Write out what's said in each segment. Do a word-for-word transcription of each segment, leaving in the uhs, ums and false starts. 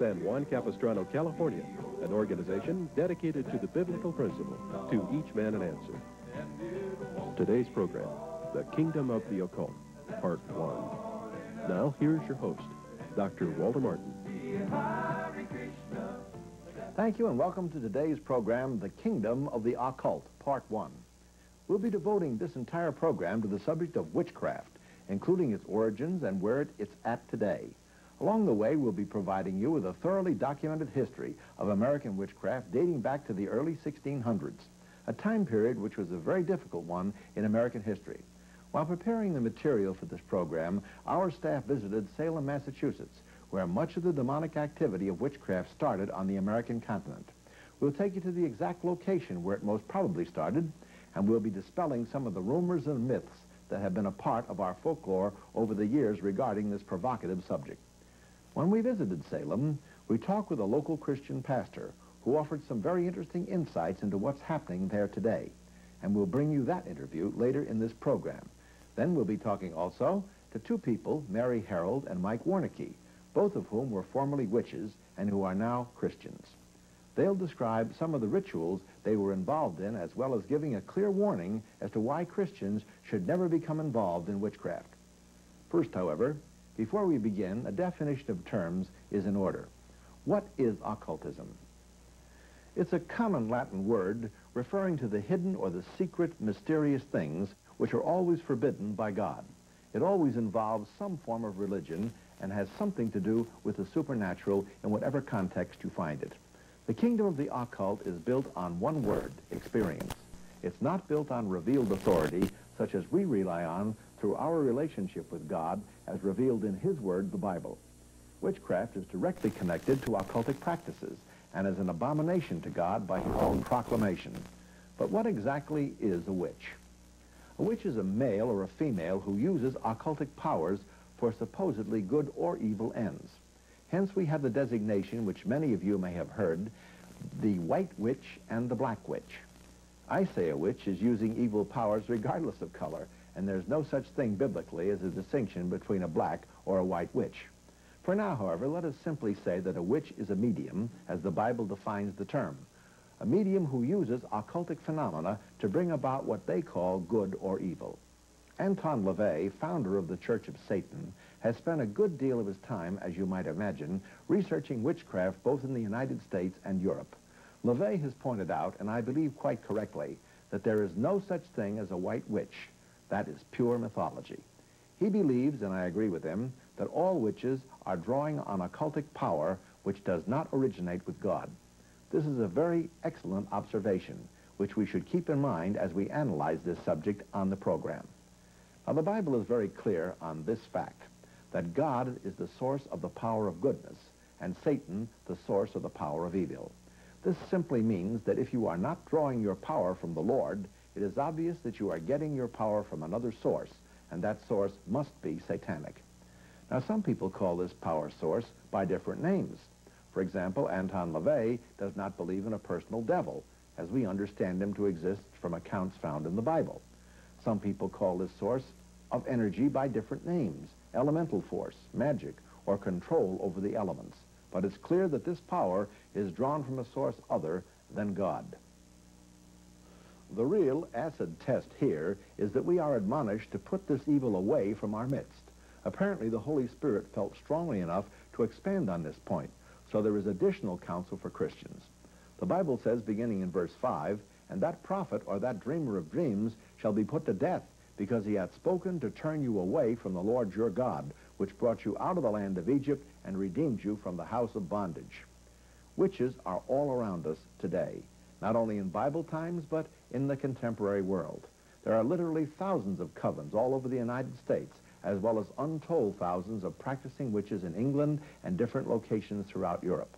San Juan Capistrano, California, an organization dedicated to the biblical principle, to each man an answer. Today's program, The Kingdom of the Occult, Part one. Now, here's your host, Doctor Walter Martin. Thank you and welcome to today's program, The Kingdom of the Occult, Part one. We'll be devoting this entire program to the subject of witchcraft, including its origins and where it's at today. Along the way, we'll be providing you with a thoroughly documented history of American witchcraft dating back to the early sixteen hundreds, a time period which was a very difficult one in American history. While preparing the material for this program, our staff visited Salem, Massachusetts, where much of the demonic activity of witchcraft started on the American continent. We'll take you to the exact location where it most probably started, and we'll be dispelling some of the rumors and myths that have been a part of our folklore over the years regarding this provocative subject. When we visited Salem, we talked with a local Christian pastor who offered some very interesting insights into what's happening there today, and we'll bring you that interview later in this program. Then we'll be talking also to two people, Mary Harold and Mike Warnicky, both of whom were formerly witches and who are now Christians. They'll describe some of the rituals they were involved in, as well as giving a clear warning as to why Christians should never become involved in witchcraft. First, however, before we begin, a definition of terms is in order. What is occultism? It's a common Latin word referring to the hidden or the secret, mysterious things which are always forbidden by God. It always involves some form of religion and has something to do with the supernatural in whatever context you find it. The kingdom of the occult is built on one word, experience. It's not built on revealed authority, such as we rely on through our relationship with God, as revealed in His Word, the Bible. Witchcraft is directly connected to occultic practices and is an abomination to God by His own proclamation. But what exactly is a witch? A witch is a male or a female who uses occultic powers for supposedly good or evil ends. Hence, we have the designation, which many of you may have heard, the white witch and the black witch. I say a witch is using evil powers regardless of color, and there's no such thing biblically as a distinction between a black or a white witch. For now, however, let us simply say that a witch is a medium, as the Bible defines the term, a medium who uses occultic phenomena to bring about what they call good or evil. Anton LaVey, founder of the Church of Satan, has spent a good deal of his time, as you might imagine, researching witchcraft both in the United States and Europe. LaVey has pointed out, and I believe quite correctly, that there is no such thing as a white witch. That is pure mythology. He believes, and I agree with him, that all witches are drawing on occultic power which does not originate with God. This is a very excellent observation, which we should keep in mind as we analyze this subject on the program. Now, the Bible is very clear on this fact, that God is the source of the power of goodness, and Satan the source of the power of evil. This simply means that if you are not drawing your power from the Lord, it is obvious that you are getting your power from another source, and that source must be satanic. Now, some people call this power source by different names. For example, Anton LaVey does not believe in a personal devil, as we understand him to exist from accounts found in the Bible. Some people call this source of energy by different names, elemental force, magic, or control over the elements. But it's clear that this power is drawn from a source other than God. The real acid test here is that we are admonished to put this evil away from our midst. Apparently, the Holy Spirit felt strongly enough to expand on this point, so there is additional counsel for Christians. The Bible says, beginning in verse five, "And that prophet or that dreamer of dreams shall be put to death, because he hath spoken to turn you away from the Lord your God, which brought you out of the land of Egypt and redeemed you from the house of bondage." Witches are all around us today, not only in Bible times, but in the contemporary world. There are literally thousands of covens all over the United States, as well as untold thousands of practicing witches in England and different locations throughout Europe.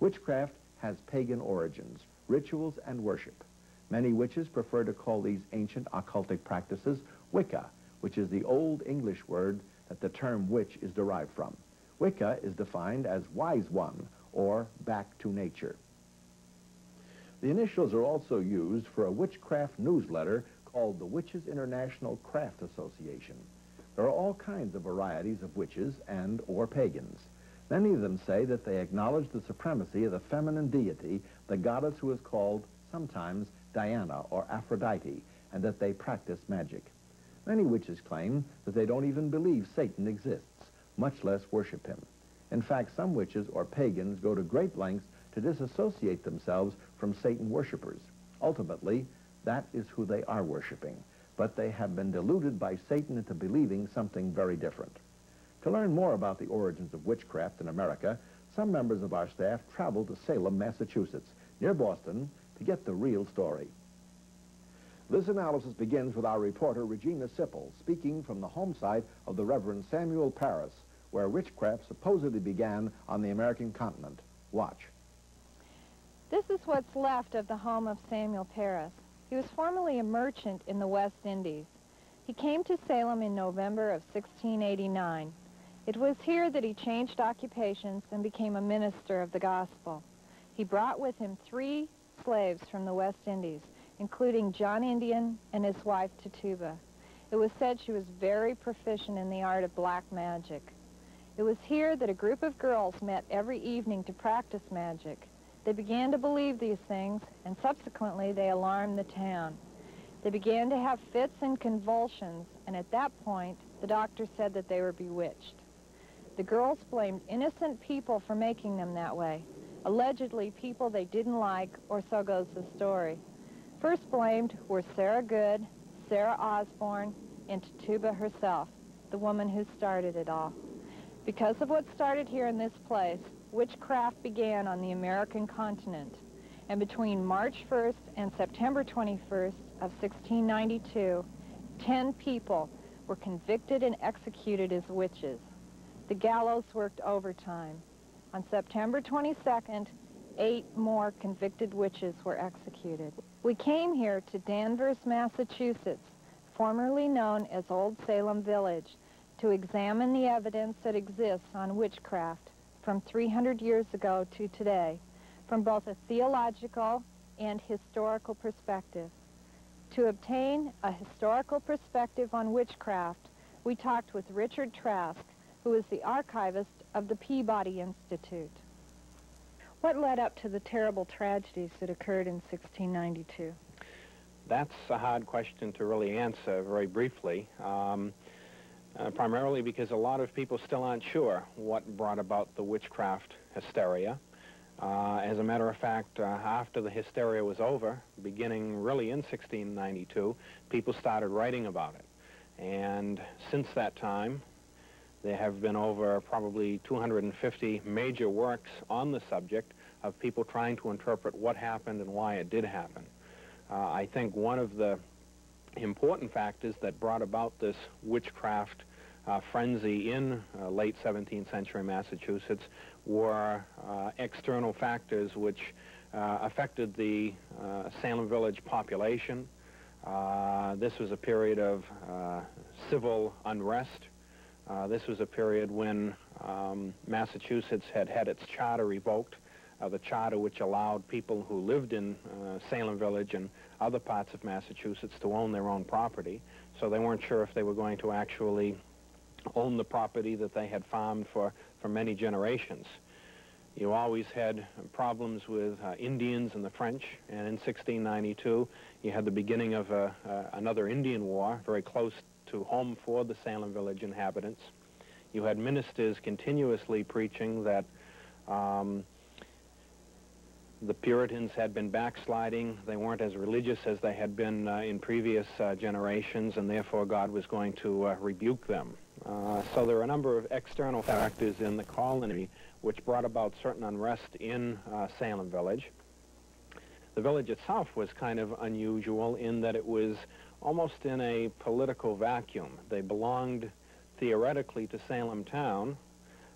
Witchcraft has pagan origins, rituals, and worship. Many witches prefer to call these ancient occultic practices Wicca, which is the Old English word that the term witch is derived from. Wicca is defined as wise one, or back to nature. The initials are also used for a witchcraft newsletter called the Witches International Craft Association. There are all kinds of varieties of witches and or pagans. Many of them say that they acknowledge the supremacy of the feminine deity, the goddess who is called sometimes Diana or Aphrodite, and that they practice magic. Many witches claim that they don't even believe Satan exists, much less worship him. In fact, some witches or pagans go to great lengths to disassociate themselves from Satan worshipers. Ultimately, that is who they are worshiping, but they have been deluded by Satan into believing something very different. To learn more about the origins of witchcraft in America, some members of our staff traveled to Salem, Massachusetts, near Boston, to get the real story. This analysis begins with our reporter, Regina Sipple, speaking from the home site of the Reverend Samuel Paris, where witchcraft supposedly began on the American continent. Watch. This is what's left of the home of Samuel Paris. He was formerly a merchant in the West Indies. He came to Salem in November of sixteen eighty-nine. It was here that he changed occupations and became a minister of the gospel. He brought with him three slaves from the West Indies, including John Indian and his wife Tituba. It was said she was very proficient in the art of black magic. It was here that a group of girls met every evening to practice magic. They began to believe these things, and subsequently they alarmed the town. They began to have fits and convulsions, and at that point, the doctor said that they were bewitched. The girls blamed innocent people for making them that way, allegedly people they didn't like, or so goes the story. First blamed were Sarah Good, Sarah Osborne, and Tituba herself, the woman who started it all. Because of what started here in this place, witchcraft began on the American continent, and between March first and September twenty-first of sixteen ninety-two, ten people were convicted and executed as witches. The gallows worked overtime. On September twenty-second, eight more convicted witches were executed. We came here to Danvers, Massachusetts, formerly known as Old Salem Village, to examine the evidence that exists on witchcraft from three hundred years ago to today, from both a theological and historical perspective. To obtain a historical perspective on witchcraft, we talked with Richard Trask, who is the archivist of the Peabody Institute. What led up to the terrible tragedies that occurred in sixteen ninety-two? That's a hard question to really answer very briefly, um, uh, primarily because a lot of people still aren't sure what brought about the witchcraft hysteria. Uh, as a matter of fact, uh, after the hysteria was over, beginning really in sixteen ninety-two, people started writing about it. And since that time, there have been over probably two hundred fifty major works on the subject of people trying to interpret what happened and why it did happen. Uh, I think one of the important factors that brought about this witchcraft uh, frenzy in uh, late seventeenth century Massachusetts were uh, external factors which uh, affected the uh, Salem Village population. Uh, this was a period of uh, civil unrest. Uh, this was a period when um, Massachusetts had had its charter revoked, uh, the charter which allowed people who lived in uh, Salem Village and other parts of Massachusetts to own their own property. So they weren't sure if they were going to actually own the property that they had farmed for, for many generations. You always had problems with uh, Indians and the French, and in sixteen ninety-two you had the beginning of a, uh, another Indian war very close to home for the Salem Village inhabitants. You had ministers continuously preaching that um, the Puritans had been backsliding, they weren't as religious as they had been uh, in previous uh, generations, and therefore God was going to uh, rebuke them. Uh, so there are a number of external factors in the colony which brought about certain unrest in uh, Salem Village. The village itself was kind of unusual in that it was almost in a political vacuum. They belonged theoretically to Salem Town,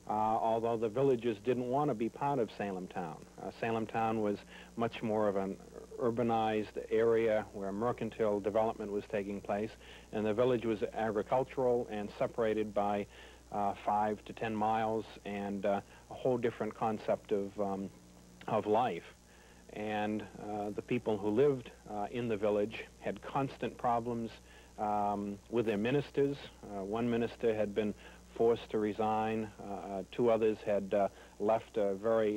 uh, although the villagers didn't want to be part of Salem Town. Uh, Salem Town was much more of an urbanized area where mercantile development was taking place, and the village was agricultural and separated by uh, five to ten miles and uh, a whole different concept of, um, of life. And uh, the people who lived uh, in the village had constant problems um, with their ministers. Uh, one minister had been forced to resign. Uh, two others had uh, left a very